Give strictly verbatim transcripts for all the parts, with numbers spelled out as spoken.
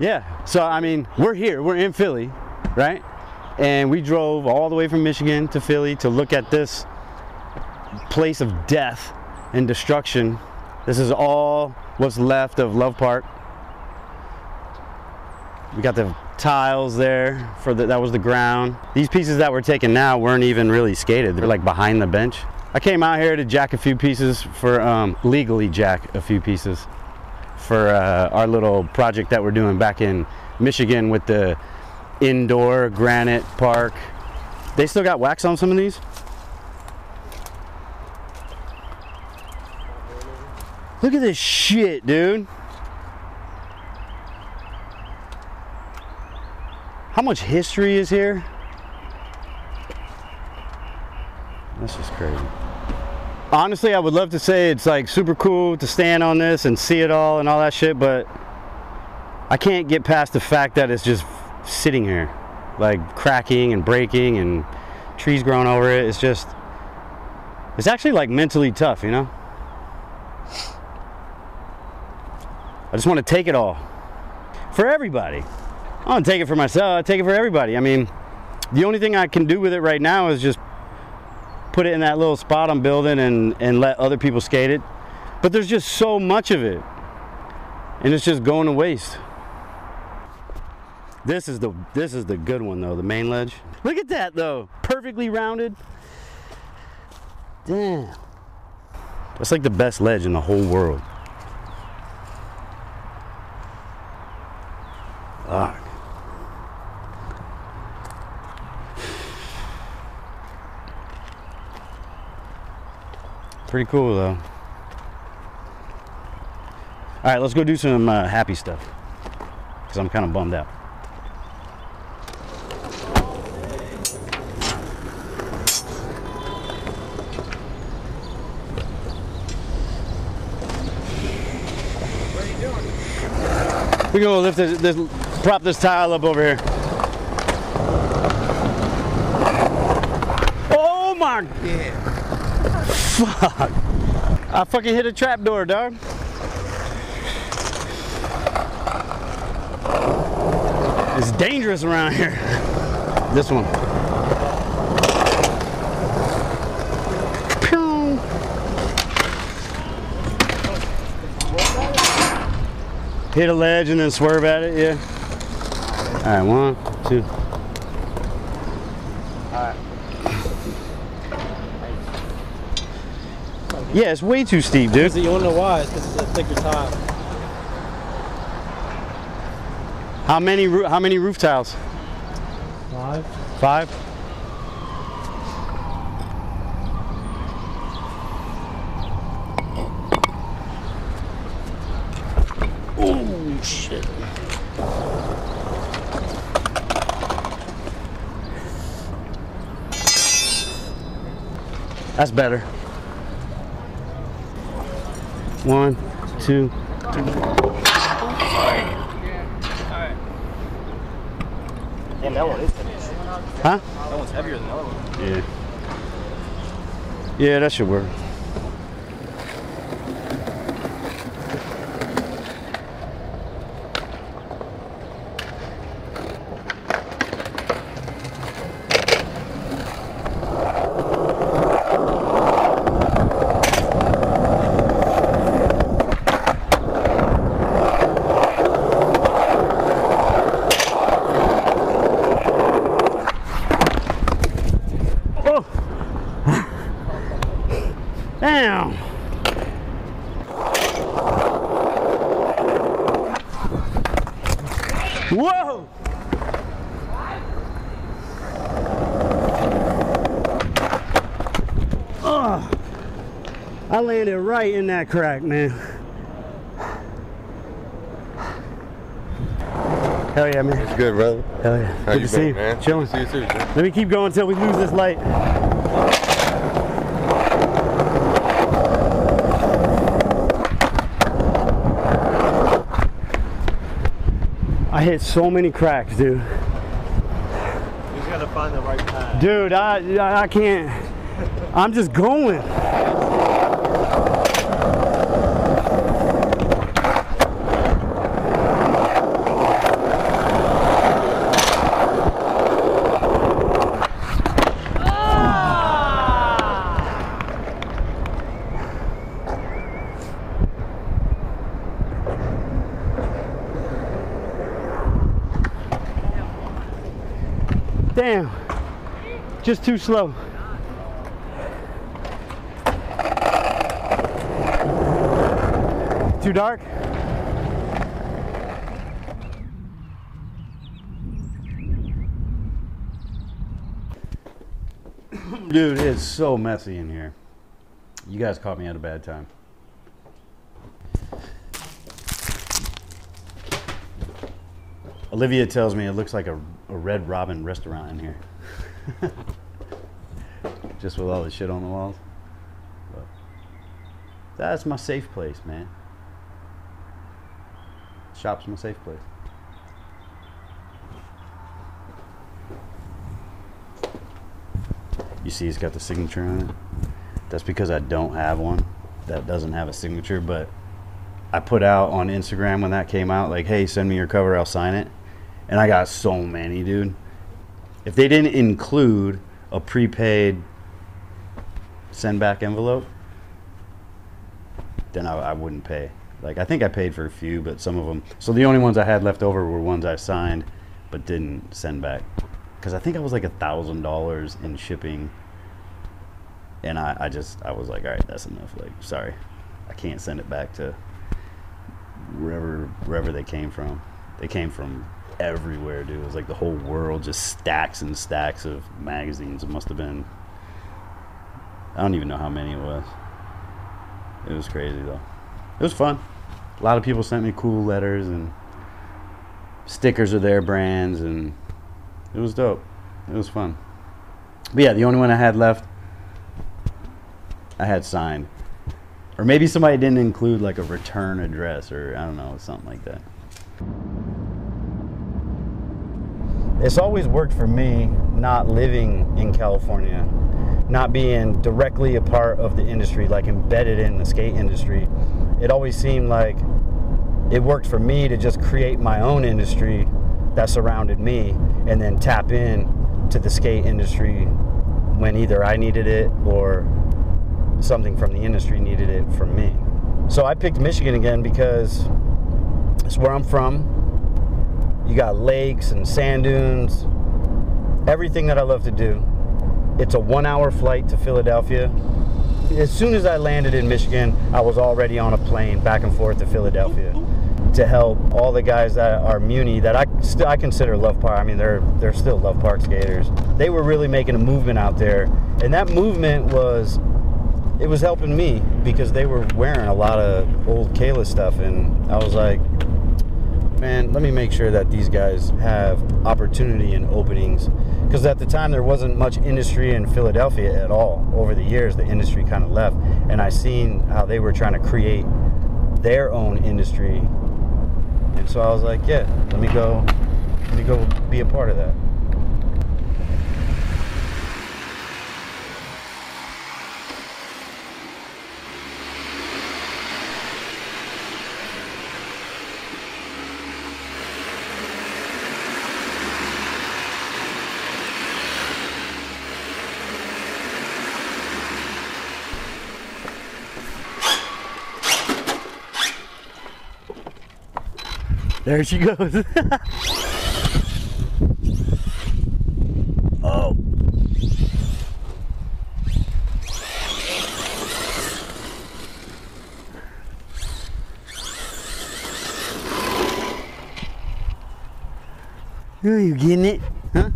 Yeah, so I mean, we're here, we're in Philly, right? And we drove all the way from Michigan to Philly to look at this place of death and destruction. This is all what's left of Love Park. We got the tiles there for the, that was the ground. These pieces that were taken now weren't even really skated. They're like behind the bench. I came out here to jack a few pieces for, um, legally jack a few pieces for uh, our little project that we're doing back in Michigan with the indoor granite park. They still got wax on some of these? Look at this shit, dude. How much history is here? This is crazy. Honestly, I would love to say it's like super cool to stand on this and see it all and all that shit, but I can't get past the fact that it's just sitting here, like cracking and breaking and trees growing over it. It's just, it's actually like mentally tough, you know? I just want to take it all for everybody. I don't take it for myself, I take it for everybody. I mean, the only thing I can do with it right now is just put it in that little spot I'm building and, and let other people skate it. But there's just so much of it, and it's just going to waste. This is the this is the good one though, the main ledge. Look at that though, perfectly rounded. Damn. That's like the best ledge in the whole world. Fuck. Pretty cool though. All right, let's go do some uh, happy stuff, because I'm kind of bummed out. We're gonna lift this, this, prop this tile up over here. Oh my god! Fuck! I fucking hit a trap door, dog. It's dangerous around here. This one. Hit a ledge and then swerve at it, yeah. All right, one, two. All right. Yeah, it's way too steep, dude. You wanna know why? It's because it's a thicker tile. How many? How many roof tiles? Five. Five. Shit. That's better. One, two, three. Damn, that one is heavy. Huh? That one's heavier than the other one. Yeah. Yeah, that should work. Damn! Whoa! Oh, I landed right in that crack, man. Hell yeah, man. It's good, brother. Hell yeah. How good you to been, see you, man. Chilling. See you too, man. Let me keep going until we lose this light. I hit so many cracks, dude. You just gotta find the right time. Dude, I, I can't. I'm just going. Damn, just too slow. Too dark? Dude, it's so messy in here. You guys caught me at a bad time. Olivia tells me it looks like a, a Red Robin restaurant in here. Just with all the shit on the walls. But that's my safe place, man. Shop's my safe place. You see it's got the signature on it. That's because I don't have one that doesn't have a signature, but I put out on Instagram when that came out, like, hey, send me your cover, I'll sign it. And I got so many, dude. If they didn't include a prepaid send back envelope, then I, I wouldn't pay. Like, I think I paid for a few, but some of them. So the only ones I had left over were ones I signed but didn't send back. Because I think I was like a thousand dollars in shipping. And I, I just, I was like, all right, that's enough. Like, sorry, I can't send it back to wherever wherever they came from. They came from everywhere, dude. It was like the whole world, just stacks and stacks of magazines. It must have been, I don't even know how many it was. It was crazy, though. It was fun. A lot of people sent me cool letters and stickers of their brands, and it was dope. It was fun. But yeah, the only one I had left, I had signed. Or maybe somebody didn't include like a return address, or I don't know, something like that. It's always worked for me not living in California, not being directly a part of the industry, like embedded in the skate industry. It always seemed like it worked for me to just create my own industry that surrounded me and then tap in to the skate industry when either I needed it or something from the industry needed it from me. So I picked Michigan again because it's where I'm from. You got lakes and sand dunes, everything that I love to do. It's a one hour flight to Philadelphia. As soon as I landed in Michigan, I was already on a plane back and forth to Philadelphia to help all the guys that are Muni that I still I consider Love Park. I mean, they're they're still Love Park skaters. They were really making a movement out there, and that movement was it was helping me because they were wearing a lot of old Kalis stuff, and I was like, man, let me make sure that these guys have opportunity and openings, because at the time there wasn't much industry in Philadelphia at all. Over the years, the industry kind of left, and I seen how they were trying to create their own industry. And so I was like, yeah, let me go, let me go be a part of that. There she goes. Oh. Are you getting it? Huh?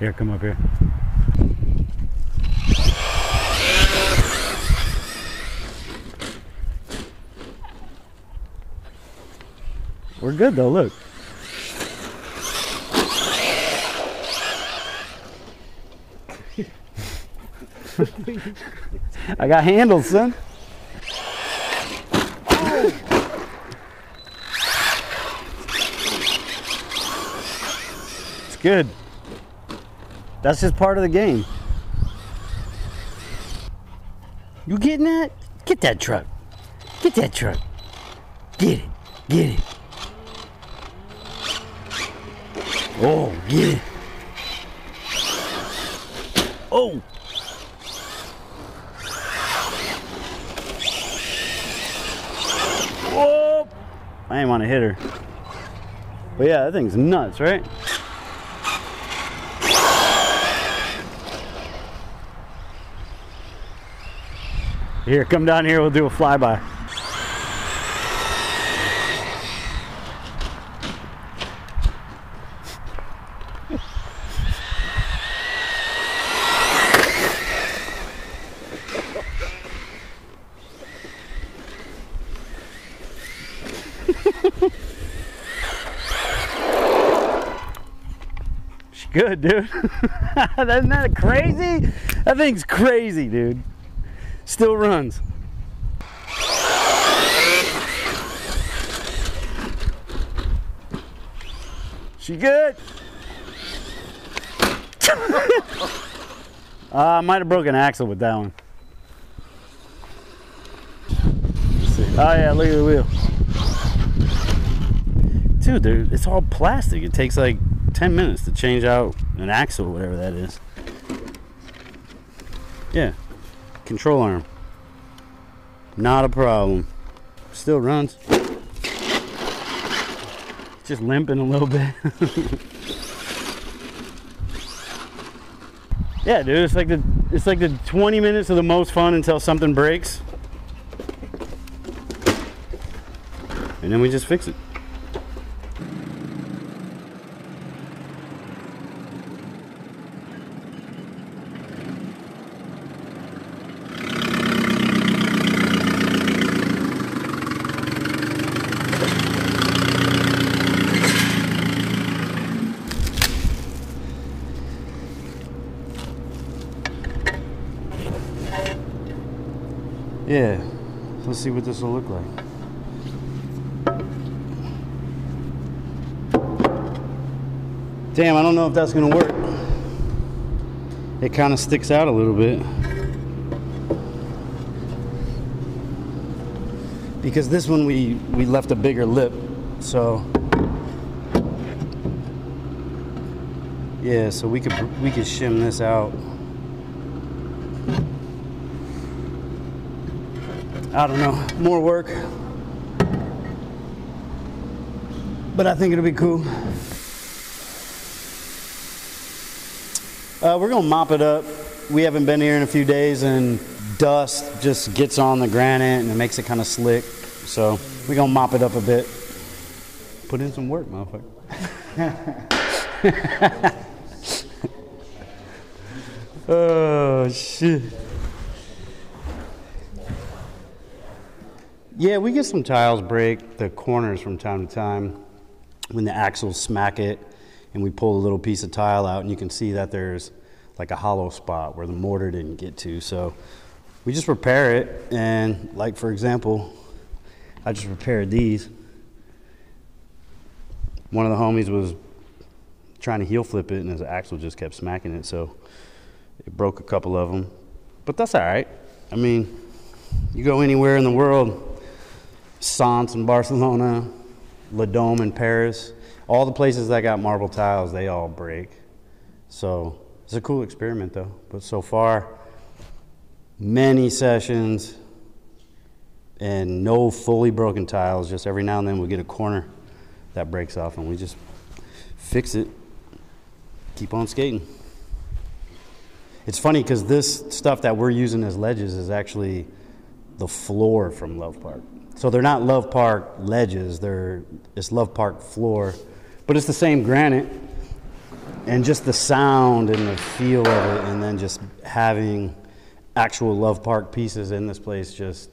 Here, come up here. We're good though, look. I got handles, son. It's good. That's just part of the game. You getting that? Get that truck. Get that truck. Get it. Get it. Oh, get it. Oh. I didn't want to hit her. But yeah, that thing's nuts, right? Here, come down here, we'll do a flyby. She's good, dude. Isn't that crazy? That thing's crazy, dude. Still runs. She good? I uh, might have broken an axle with that one. Let's see. Oh yeah, look at the wheel. Dude, they're, it's all plastic. It takes like ten minutes to change out an axle, whatever that is. Yeah. Control arm, not a problem. Still runs. Just limping a little bit. Yeah, dude, it's like the it's like the twenty minutes of the most fun until something breaks, and then we just fix it. Yeah, let's see what this will look like. Damn, I don't know if that's gonna work. It kind of sticks out a little bit. Because this one we, we left a bigger lip, so. Yeah, so we could, we could shim this out. I don't know, more work, but I think it'll be cool. Uh, we're gonna mop it up. We haven't been here in a few days and dust just gets on the granite and it makes it kind of slick. So we're gonna mop it up a bit. Put in some work, motherfucker. Oh, shit. Yeah, we get some tiles break the corners from time to time when the axles smack it and we pull a little piece of tile out and you can see that there's like a hollow spot where the mortar didn't get to. So we just repair it, and like for example, I just repaired these. One of the homies was trying to heel flip it and his axle just kept smacking it, so it broke a couple of them. But that's all right. I mean, you go anywhere in the world, Sants in Barcelona, La Dome in Paris, all the places that got marble tiles, they all break. So it's a cool experiment though. But so far, many sessions and no fully broken tiles, just every now and then we'll get a corner that breaks off and we just fix it, keep on skating. It's funny because this stuff that we're using as ledges is actually the floor from Love Park. So they're not Love Park ledges, they're, it's Love Park floor, but it's the same granite, and just the sound and the feel of it, and then just having actual Love Park pieces in this place just,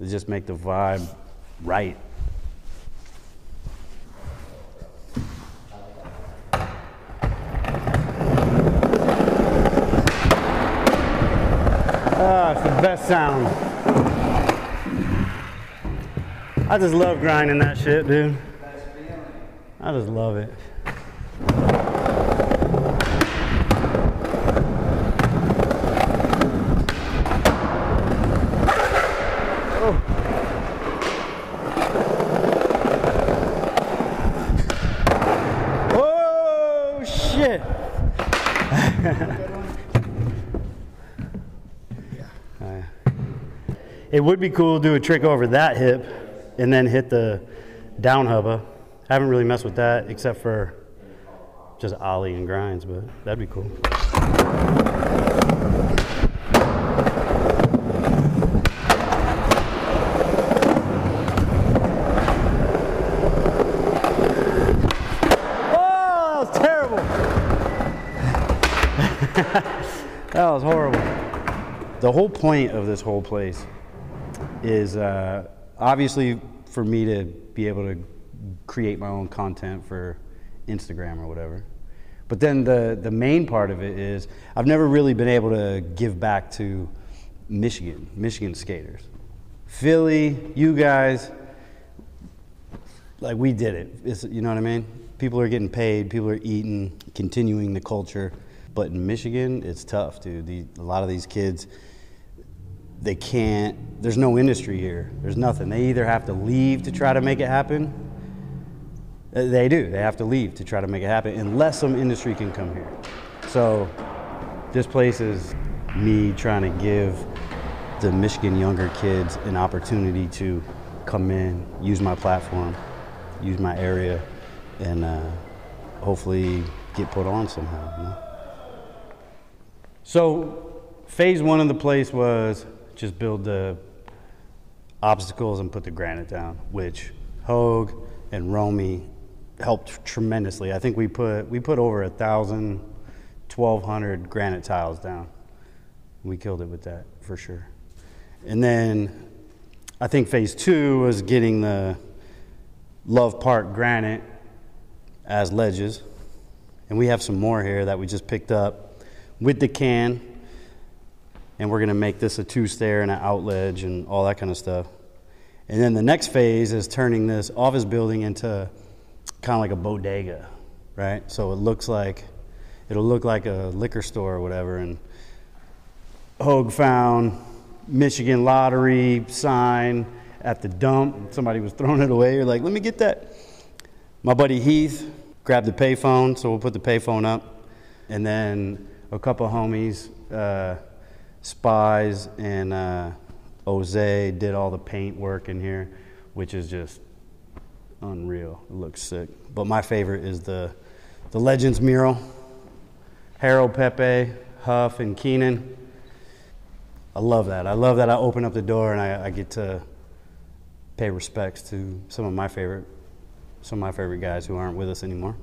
they just make the vibe right. Ah, it's the best sound. I just love grinding that shit, dude. I just love it. Oh, oh shit. It would be cool to do a trick over that hip. and then hit the down hubba. I haven't really messed with that except for just ollie and grinds, but that'd be cool. Oh, that was terrible. That was horrible. The whole point of this whole place is uh, obviously for me to be able to create my own content for Instagram or whatever. But then the, the main part of it is I've never really been able to give back to Michigan, Michigan skaters. Philly, you guys, like we did it, it's, you know what I mean? People are getting paid, people are eating, continuing the culture. But in Michigan, it's tough, dude. The, a lot of these kids, they can't, there's no industry here. There's nothing. They either have to leave to try to make it happen. They do. They have to leave to try to make it happen unless some industry can come here. So this place is me trying to give the Michigan younger kids an opportunity to come in, use my platform, use my area, and uh, hopefully get put on somehow. You know? So phase one of the place was just build the obstacles and put the granite down, which Hogue and Romy helped tremendously. I think we put we put over a thousand, twelve hundred granite tiles down. We killed it with that for sure. And then I think phase two was getting the Love Park granite as ledges, and we have some more here that we just picked up with the can, and we're gonna make this a two stair and an out ledge and all that kind of stuff. And then the next phase is turning this office building into kind of like a bodega, right? So it looks like, it'll look like a liquor store or whatever. And Hogue found Michigan lottery sign at the dump. Somebody was throwing it away. You're like, let me get that. My buddy Heath grabbed the payphone, so we'll put the payphone up. And then a couple homies, uh, Spies and uh, Ose did all the paint work in here, which is just unreal. It looks sick. But my favorite is the, the Legends mural. Harold, Pepe, Huff, and Keenan. I love that. I love that I open up the door and I, I get to pay respects to some of my favorite, some of my favorite guys who aren't with us anymore.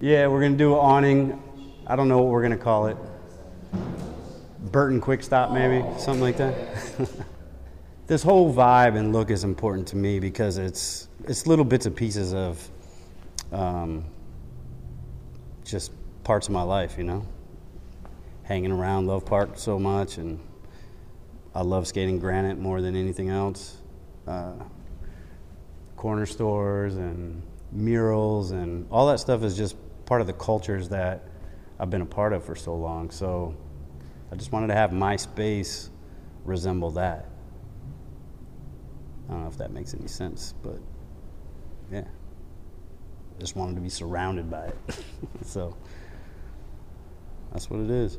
Yeah, we're gonna do an awning. I don't know what we're gonna call it. Burton quick stop, maybe, something like that. This whole vibe and look is important to me because it's it's little bits and pieces of um, just parts of my life, you know? Hanging around Love Park so much, and I love skating granite more than anything else. Uh, corner stores and murals and all that stuff is just part of the cultures that I've been a part of for so long. So I just wanted to have my space resemble that. I don't know if that makes any sense, but yeah. I just wanted to be surrounded by it. So that's what it is.